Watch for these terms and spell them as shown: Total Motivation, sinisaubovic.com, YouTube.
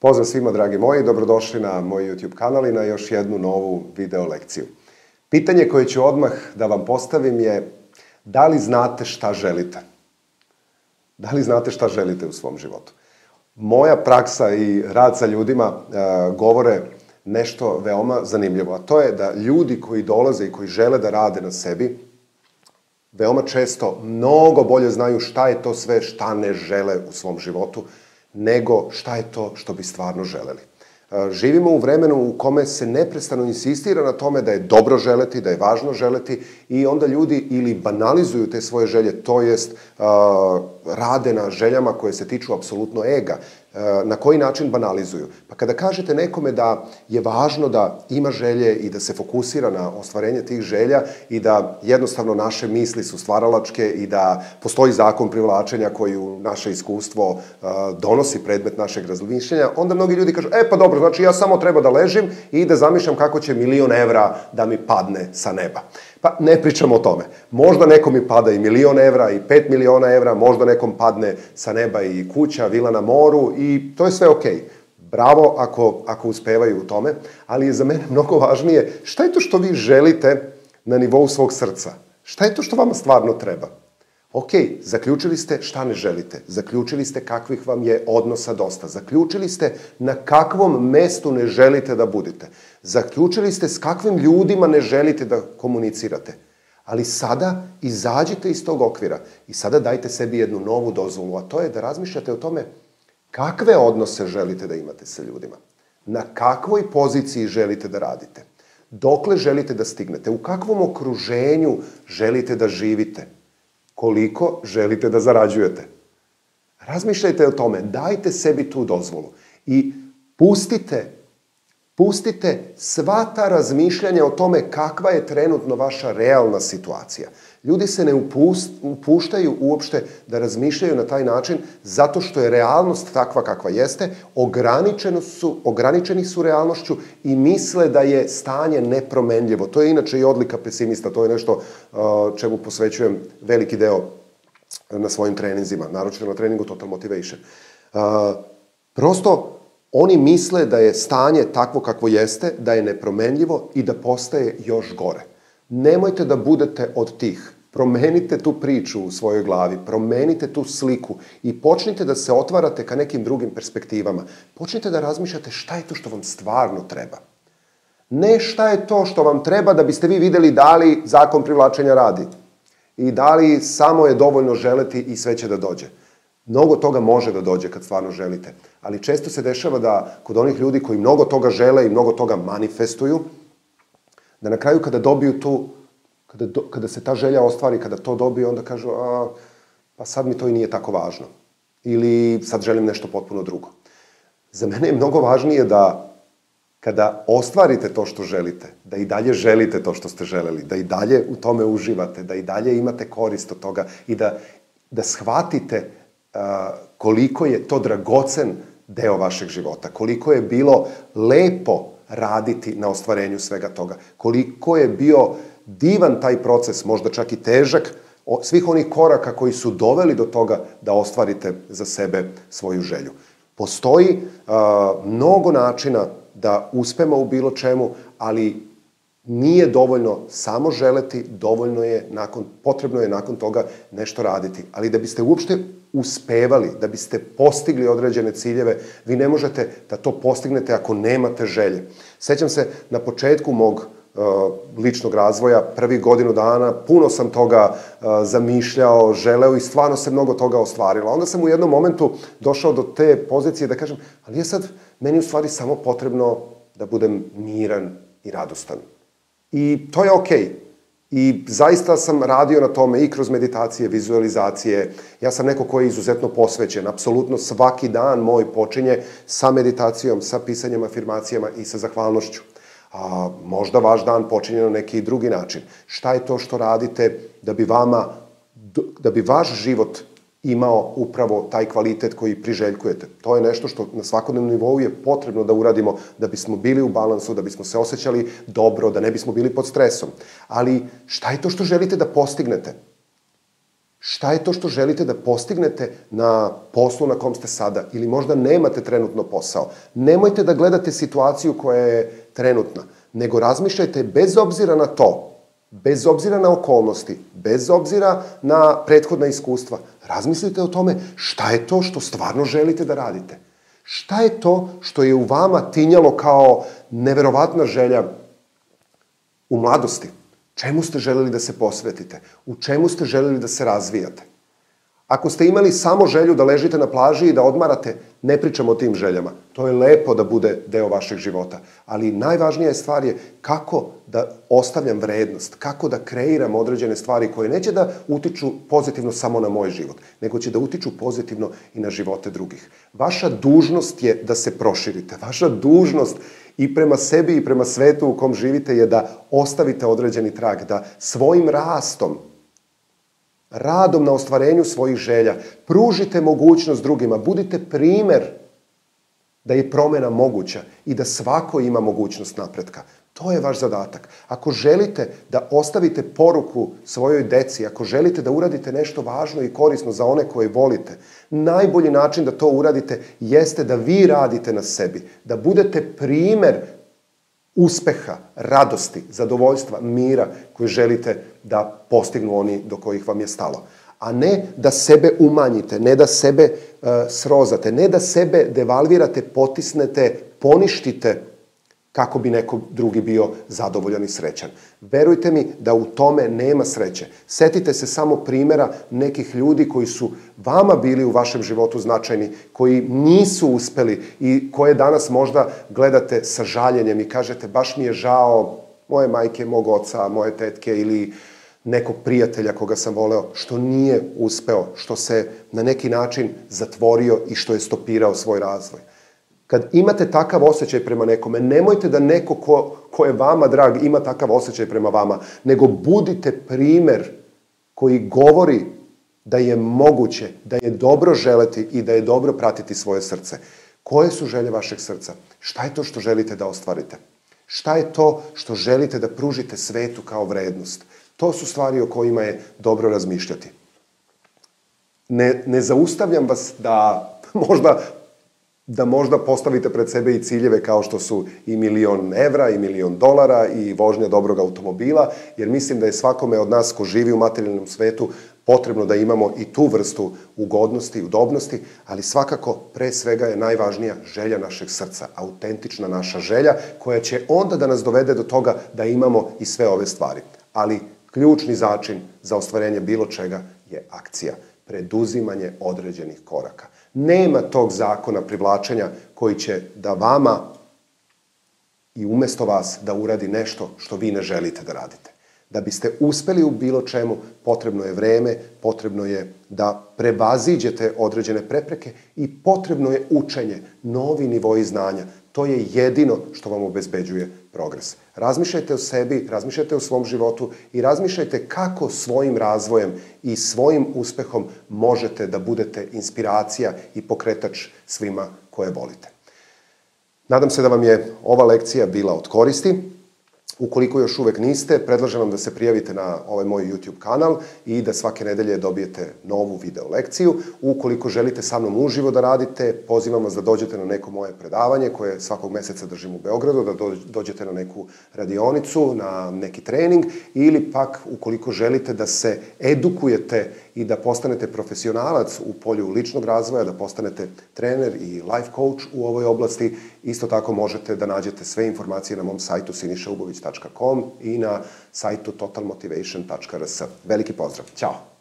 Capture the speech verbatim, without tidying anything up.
Pozdrav svima, dragi moji, dobrodošli na moj YouTube kanal i na još jednu novu video lekciju. Pitanje koje ću odmah da vam postavim je da li znate šta želite? Da li znate šta želite u svom životu? Moja praksa i rad sa ljudima govore nešto veoma zanimljivo, a to je da ljudi koji dolaze i koji žele da rade na sebi, veoma često mnogo bolje znaju šta je to sve šta ne žele u svom životu, nego šta je to što bi stvarno želeli. Živimo u vremenu u kome se neprestano insistira na tome da je dobro želeti, da je važno želeti i onda ljudi ili banalizuju te svoje želje, to jest rade na željama koje se tiču apsolutno ega. Na koji način banalizuju? Pa kada kažete nekome da je važno da ima želje i da se fokusira na ostvarenje tih želja i da jednostavno naše misli su stvaralačke i da postoji zakon privlačenja koju naše iskustvo donosi predmet našeg razmišljenja, onda mnogi ljudi kažu, e pa dobro, znači ja samo treba da ležim i da zamišljam kako će milion evra da mi padne sa neba. Pa ne pričamo o tome. Možda nekom mi pada i milion evra i pet miliona evra, možda nekom padne sa neba i kuća, vila na moru i to je sve okej. Bravo ako uspevaju u tome, ali je za mene mnogo važnije šta je to što vi želite na nivou svog srca? Šta je to što vama stvarno treba? Ok, zaključili ste šta ne želite, zaključili ste kakvih vam je odnosa dosta, zaključili ste na kakvom mestu ne želite da budete, zaključili ste s kakvim ljudima ne želite da komunicirate, ali sada izađite iz tog okvira i sada dajte sebi jednu novu dozvolu, a to je da razmišljate o tome kakve odnose želite da imate sa ljudima, na kakvoj poziciji želite da radite, dokle želite da stignete, u kakvom okruženju želite da živite, koliko želite da zarađujete. Razmišljajte o tome, dajte sebi tu dozvolu i pustite, pustite sva ta razmišljanja o tome kakva je trenutno vaša realna situacija. Ljudi se ne upuštaju uopšte da razmišljaju na taj način zato što je realnost takva kakva jeste, ograničeni su realnošću i misle da je stanje nepromenljivo. To je inače i odlika pesimista, to je nešto čemu posvećujem veliki deo na svojim treninzima, naročito na treningu Total Motivation. Prosto oni misle da je stanje takvo kakvo jeste, da je nepromenljivo i da postaje još gore. Nemojte da budete od tih. Promenite tu priču u svojoj glavi, promenite tu sliku i počnite da se otvarate ka nekim drugim perspektivama. Počnite da razmišljate šta je to što vam stvarno treba. Ne šta je to što vam treba da biste vi videli da li zakon privlačenja radi i da li samo je dovoljno želeti i sve će da dođe. Mnogo toga može da dođe kad stvarno želite, ali često se dešava da kod onih ljudi koji mnogo toga žele i mnogo toga manifestuju, da na kraju kada dobiju tu, kada se ta želja ostvari, kada to dobiju, onda kažu, pa sad mi to i nije tako važno. Ili sad želim nešto potpuno drugo. Za mene je mnogo važnije da kada ostvarite to što želite, da i dalje želite to što ste želeli, da i dalje u tome uživate, da i dalje imate korist od toga i da shvatite koliko je to dragocen deo vašeg života, koliko je bilo lepo raditi na ostvarenju svega toga. Koliko je bio divan taj proces, možda čak i težak, svih onih koraka koji su doveli do toga da ostvarite za sebe svoju želju. Postoji mnogo načina da uspemo u bilo čemu, ali nije dovoljno samo želeti, potrebno je nakon toga nešto raditi. Ali da biste uopšte uspevali, da biste postigli određene ciljeve, vi ne možete da to postignete ako nemate želje. Sećam se, na početku mog ličnog razvoja, prvi godinu dana, puno sam toga zamišljao, želeo i stvarno se mnogo toga ostvarilo. Onda sam u jednom momentu došao do te pozicije da kažem, ali je sad meni u stvari samo potrebno da budem miran i radostan. I to je okej. I zaista sam radio na tome i kroz meditacije, vizualizacije. Ja sam neko koji je izuzetno posvećen. Apsolutno svaki dan moj počinje sa meditacijom, sa pisanjem afirmacijama i sa zahvalnošću. A možda vaš dan počinje na neki drugi način. Šta je to što radite da bi vama, da bi vaš život imao upravo taj kvalitet koji priželjkujete? To je nešto što na svakodnevnom nivou je potrebno da uradimo da bismo bili u balansu, da bismo se osjećali dobro, da ne bismo bili pod stresom. Ali šta je to što želite da postignete? Šta je to što želite da postignete na poslu na kom ste sada? Ili možda nemate trenutno posao. Nemojte da gledate situaciju koja je trenutna, nego razmišljajte bez obzira na to, bez obzira na okolnosti, bez obzira na prethodna iskustva. Razmislite o tome šta je to što stvarno želite da radite. Šta je to što je u vama tinjalo kao neverovatna želja u mladosti? Čemu ste želeli da se posvetite? U čemu ste želeli da se razvijate? Ako ste imali samo želju da ležite na plaži i da odmarate, ne pričamo o tim željama. To je lepo da bude deo vašeg života. Ali najvažnija stvar je kako da ostavljam vrednost, kako da kreiram određene stvari koje neće da utiču pozitivno samo na moj život, nego će da utiču pozitivno i na živote drugih. Vaša dužnost je da se proširite. Vaša dužnost i prema sebi i prema svetu u kom živite je da ostavite određeni trag, da svojim rastom, radom na ostvarenju svojih želja, pružite mogućnost drugima, budite primer da je promena moguća i da svako ima mogućnost napretka. To je vaš zadatak. Ako želite da ostavite poruku svojoj deci, ako želite da uradite nešto važno i korisno za one koje volite, najbolji način da to uradite jeste da vi radite na sebi, da budete primer uspeha, radosti, zadovoljstva, mira koje želite da postignu oni do kojih vam je stalo. A ne da sebe umanjite, ne da sebe srozate, ne da sebe devalvirate, potisnete, poništite kako bi neko drugi bio zadovoljan i srećan. Verujte mi da u tome nema sreće. Setite se samo primjera nekih ljudi koji su vama bili u vašem životu značajni, koji nisu uspeli i koje danas možda gledate sa žaljenjem i kažete baš mi je žao moje majke, mog oca, moje tetke ili nekog prijatelja koga sam voleo, što nije uspeo, što se na neki način zatvorio i što je stopirao svoj razvoj. Kad imate takav osjećaj prema nekome, nemojte da neko ko, ko je vama drag ima takav osjećaj prema vama, nego budite primer koji govori da je moguće, da je dobro želeti i da je dobro pratiti svoje srce. Koje su želje vašeg srca? Šta je to što želite da ostvarite? Šta je to što želite da pružite svetu kao vrednost? To su stvari o kojima je dobro razmišljati. Ne, ne zaustavljam vas da možda... da možda postavite pred sebe i ciljeve kao što su i milion evra, i milion dolara, i vožnja dobrog automobila, jer mislim da je svakome od nas ko živi u materijalnom svetu potrebno da imamo i tu vrstu ugodnosti i udobnosti, ali svakako pre svega je najvažnija želja našeg srca, autentična naša želja koja će onda da nas dovede do toga da imamo i sve ove stvari. Ali ključni način za ostvarenje bilo čega je akcija, preduzimanje određenih koraka. Nema tog zakona privlačenja koji će da vama i umesto vas da uradi nešto što vi ne želite da radite. Da biste uspeli u bilo čemu, potrebno je vreme, potrebno je da prevaziđete određene prepreke i potrebno je učenje, novi nivoi znanja. To je jedino što vam obezbeđuje progres. Razmišljajte o sebi, razmišljajte o svom životu i razmišljajte kako svojim razvojem i svojim uspehom možete da budete inspiracija i pokretač svima koje volite. Nadam se da vam je ova lekcija bila od koristi. Ukoliko još uvek niste, predlažem vam da se prijavite na ovaj moj YouTube kanal i da svake nedelje dobijete novu video lekciju. Ukoliko želite sa mnom uživo da radite, pozivam vas da dođete na neko moje predavanje koje svakog meseca držim u Beogradu, da dođete na neku radionicu, na neki trening ili pak ukoliko želite da se edukujete i da postanete profesionalac u polju ličnog razvoja, da postanete trener i life coach u ovoj oblasti, isto tako možete da nađete sve informacije na mom sajtu sinisaubovic tačka com i na sajtu total motivation tačka r s. Veliki pozdrav. Ćao!